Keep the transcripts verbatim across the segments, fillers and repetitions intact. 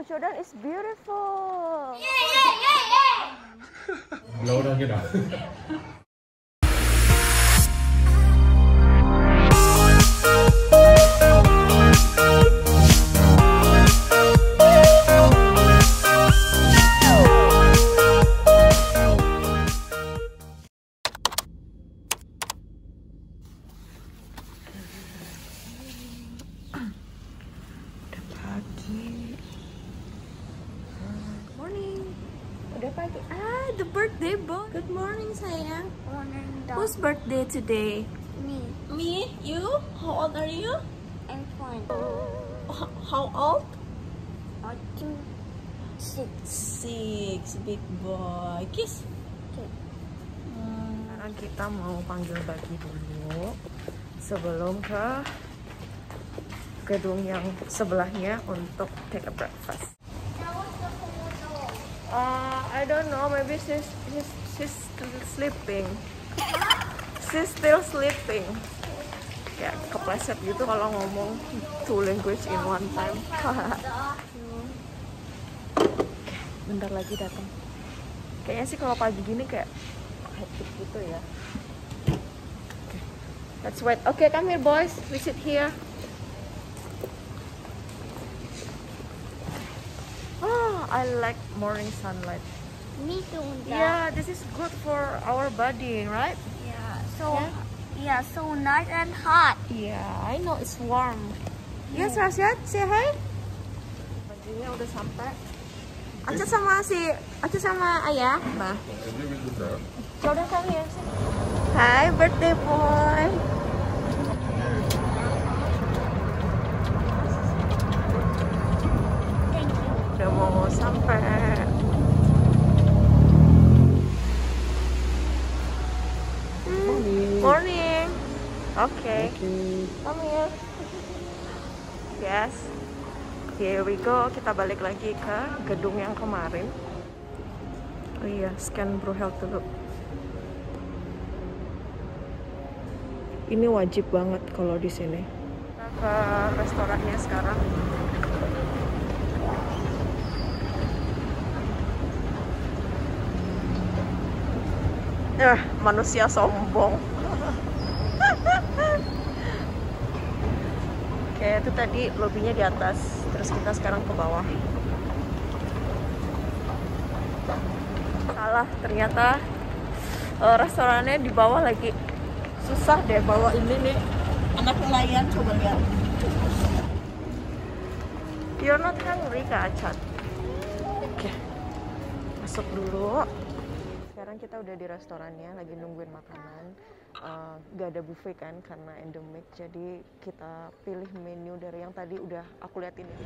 Wow, Jordan is beautiful. Yeah, yeah, yeah, yeah. Laut aja dah. Whose birthday today? Me. Me? You? How old are you? I'm fine. How, how old? I think six. Six, big boy. Kiss. Okay. Hmm. Sekarang kita mau panggil bagi dulu sebelum ke gedung yang sebelahnya untuk take a breakfast. Uh, I don't know. Maybe she's she's, she's sleeping. She's still sleeping. Ya, kepleset gitu kalau ngomong two language in one time. Bentar lagi datang. Kayaknya sih kalau pagi gini kayak hectic gitu ya. Okay. Let's wait. Okay, come here boys. We sit here. Oh, I like morning sunlight. Me too. Yeah, this is good for our body, right? Yeah. So yeah, yeah so nice and hot. Yeah, I know it's warm. Yeah. Yes, Rasyad, say hi. Paginya udah sampai. Aca sama si, Aca sama ayah, ma. Jordan kami ya sih. Hi, birthday boy. Thank you. Udah mau sampai. Morning. Okay. Okay. Come here. Yes. Here we go. Kita balik lagi ke gedung yang kemarin. Oh iya, scan BruHealth dulu. Ini wajib banget kalau di sini. Kita ke restorannya sekarang. Eh, manusia sombong. Oke, itu tadi lobinya di atas, terus kita sekarang ke bawah. Salah, ternyata uh, restorannya di bawah lagi. Susah deh bawa ini nih, anak nelayan, coba lihat. You're not hungry, Kak Acat. Oke, masuk dulu. Sekarang kita udah di restorannya, lagi nungguin makanan. Uh, gak ada buffet kan karena endemic, jadi kita pilih menu dari yang tadi udah aku liatin ya.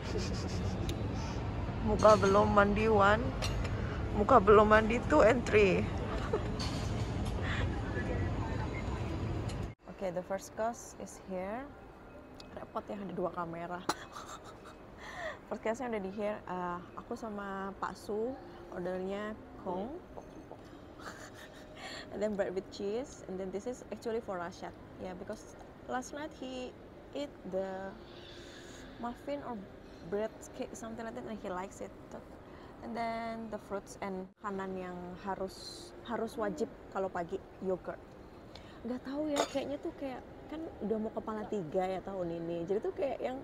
Muka belum mandi one, muka belum mandi two and three. Okay, the first course is here. Repot ya ada dua kamera. First course-nya udah di here. Uh, aku sama Pak Su ordernya kong. And then bread with cheese, and then this is actually for Rasyad. Yeah, because last night he ate the muffin or bread cake, something like that, and he likes it. And then the fruits and makanan yang harus harus wajib kalau pagi, yogurt. Gak tahu ya, kayaknya tuh kayak kan udah mau kepala tiga ya tahun ini. Jadi tuh kayak yang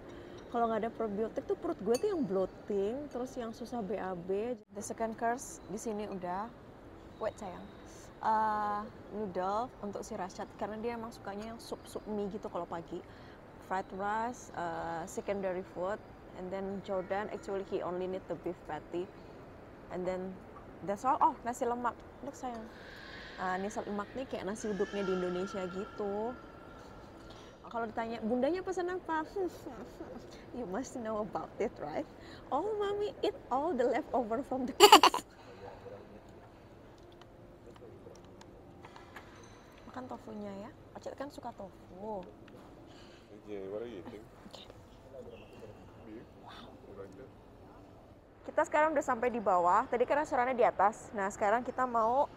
kalau nggak ada probiotik tuh perut gue tuh yang bloating, terus yang susah B A B. The second course di sini udah wait sayang. Uh, noodle untuk si Rasyad karena dia emang sukanya yang sup-sup mie gitu kalau pagi, fried rice, uh, secondary food, and then Jordan actually he only need the beef patty, and then that's all. Oh, nasi lemak, look sayang, uh, nasi lemak nih kayak nasi uduknya di Indonesia gitu. Kalau ditanya bundanya pesan apa, you must know about it, right? Oh, mommy eat all the leftover from the kids. Makan tofunya ya, Acil kan suka tofu. Kita sekarang udah sampai di bawah, tadi kan restorannya di atas. Nah sekarang kita mau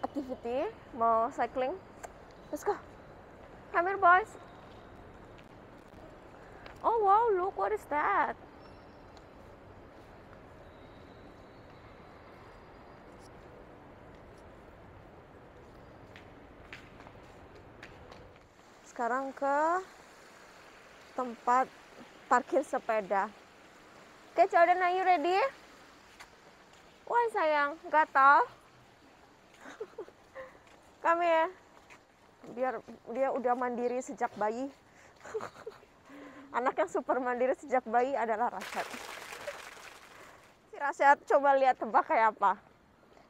activity, mau cycling. Let's go, come here boys. Oh wow, look what is that? sekarang ke tempat parkir sepeda. Oke, Jawdan, are you ready? Wah, sayang, gatal. Kami ya, biar dia udah mandiri sejak bayi. Anak yang super mandiri sejak bayi adalah Rasyad. Si Rasyad, coba lihat, tebak kayak apa?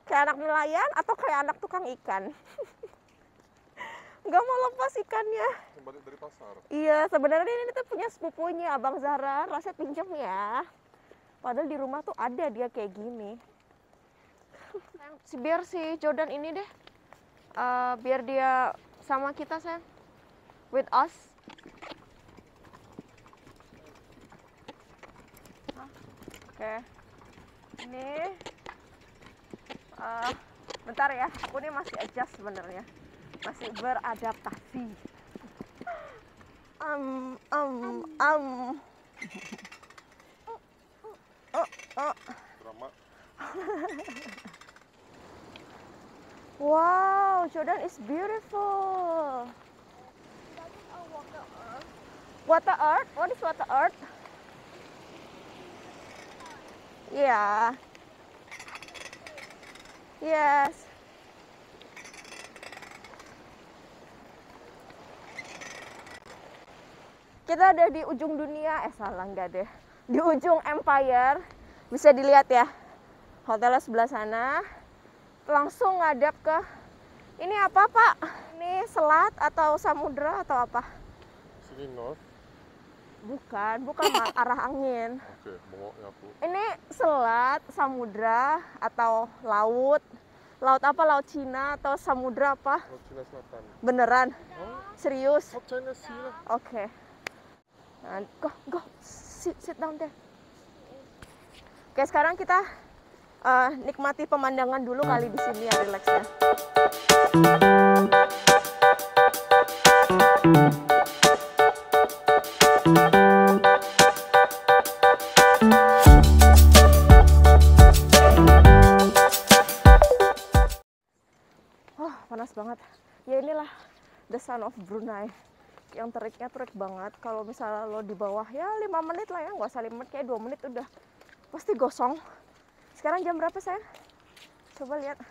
Kayak anak nelayan atau kayak anak tukang ikan? Nggak mau lepas ikannya. Kembali dari pasar. Iya, sebenarnya ini tuh punya sepupunya, Abang Zahra. Rasyad pinjam ya. Padahal di rumah tuh ada dia kayak gini. Biar si Jawdan ini deh. Uh, biar dia sama kita, sayang. With us. Huh? Oke. Okay. Ini. Uh, bentar ya. Aku ini masih adjust sebenarnya. Masih beradaptasi. Um, um, um. Oh, oh. Drama. Wow, Jawdan is beautiful. Water earth. Water earth? What is water earth? Yeah. Yes. Kita ada di ujung dunia, eh salah enggak deh. Di ujung empire, bisa dilihat ya, hotelnya sebelah sana, langsung ngadap ke, ini apa Pak? Ini selat atau samudra atau apa? Sini north? Bukan, bukan arah angin. Oke, bengoknya aku. Ini selat, samudra, atau laut, laut apa? Laut Cina atau samudra apa? Laut Cina Selatan. Beneran? Oh. Serius? Laut Cina Selatan. Oke. Nah, go, go. Sit, sit down deh. Oke, sekarang kita uh, nikmati pemandangan dulu kali di sini ya, relaxnya. Wah, panas banget. Ya inilah the sun of Brunei. Yang teriknya terik banget, kalau misalnya lo di bawah ya lima menit lah ya, nggak usah lima menit, kayak dua menit udah pasti gosong. Sekarang jam berapa sayang? Coba lihat.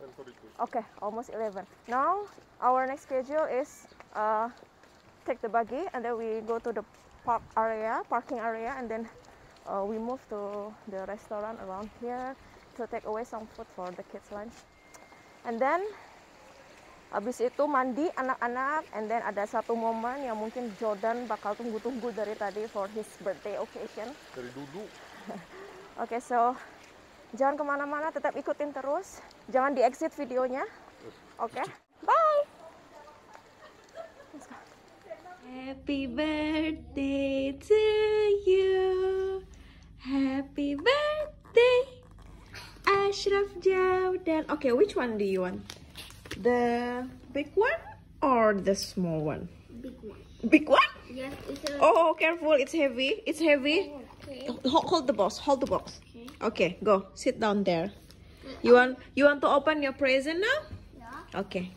Oke, okay, almost eleven. Now our next schedule is uh, take the buggy and then we go to the park area, parking area, and then uh, we move to the restaurant around here to take away some food for the kids lunch, and then habis itu mandi anak-anak, and then ada satu momen yang mungkin Jawdan bakal tunggu-tunggu dari tadi for his birthday occasion. Dari dulu. Oke, okay, so jangan kemana-mana, tetap ikutin terus. Jangan di exit videonya. Oke, okay. Bye. Let's go. Happy birthday to you. Happy birthday, Ashraf Jawdan. Oke, okay, which one do you want? The big one or the small one? Big one. Big one? Yes. It's a... Oh, careful! It's heavy. It's heavy. Oh, okay. Hold, hold the box. Hold the box. Okay. Okay, go. Sit down there. You want you want to open your present now? Yeah. Okay.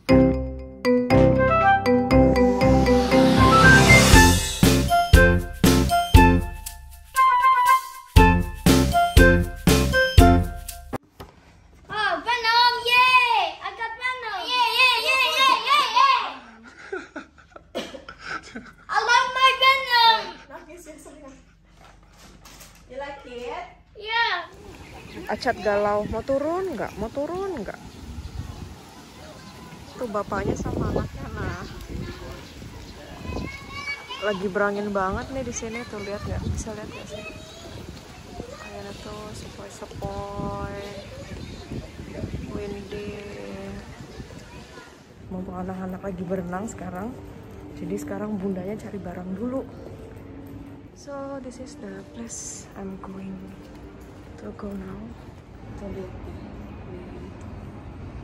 Acat galau, mau turun nggak? Mau turun nggak? Tuh bapaknya sama anaknya, nah lagi berangin banget nih di sini tuh, lihat nggak? Bisa lihat nggak sih? Kayaknya tuh sepoi-sepoi, windy. Mau anak-anak lagi berenang sekarang, jadi sekarang bundanya cari barang dulu. So this is the place I'm going. So go now. Kita lihat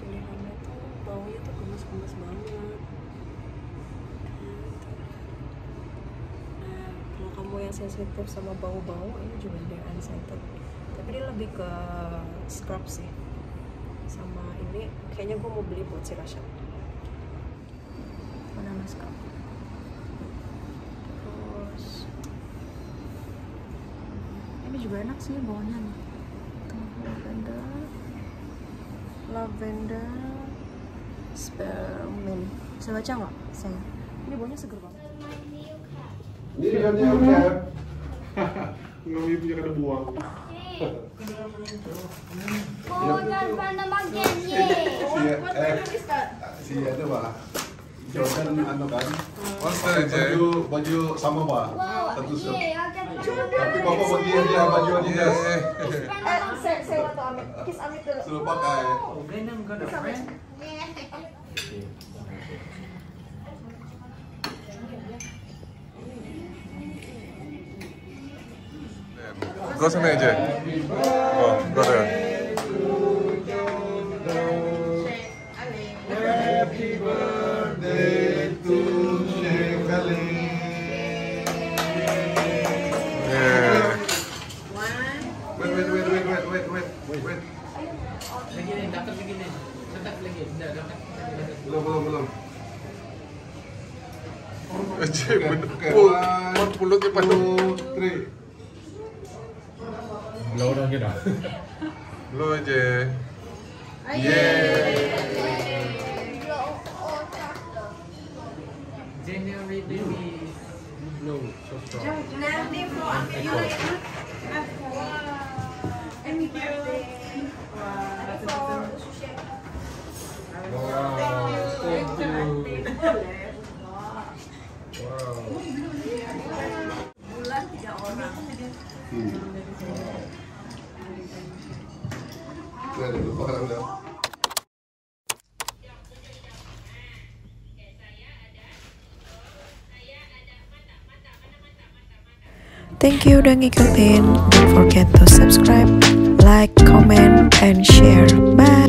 pilihannya tuh, baunya tuh gemes-gemes banget. Nah, kalau kamu yang sensitif sama bau-bau, ini juga ada yang unscented. Tapi dia lebih ke scrub sih. Sama ini, kayaknya gue mau beli buat si Rasyad. Mana mas scrub? tapi juga enak sih bawahnya nih. Lavender, lavender, spearmint. Bisa baca nggak? Saya. Ini baunya seger banget. Ini kan yang kayak nggak punya kada buang. Bukan pada bagiannya. Si ada apa? Jordan anu kan? Baju baju sama apa? Satu set. Tapi bapak buat dia dia baju dia. Eh, saya saya atau Amit, kis Amit dulu. Suruh pakai. Oke, nang kada friend. Go sama aja. Oh, go deh. Happy birthday to Sheikh Ali. Yeah. Wait, wait, wait, wait, wait, wait, wait, wait, wait. Lagi nih, dapat lagi nih. Tetap lagi, enggak dapat. Belum, belum, belum. Aje, betul. empat puluh ke empat puluh tiga. Lo udah kita. Lo aja. Yeay. January baby. Blow so strong. Nanti mau ambil dulu ya. Happy birthday. Wow. Thank you. Wow. Bulan tiga orang. Nah, orang dah. Thank you udah ngikutin. Don't forget to subscribe, like, comment, and share. Bye.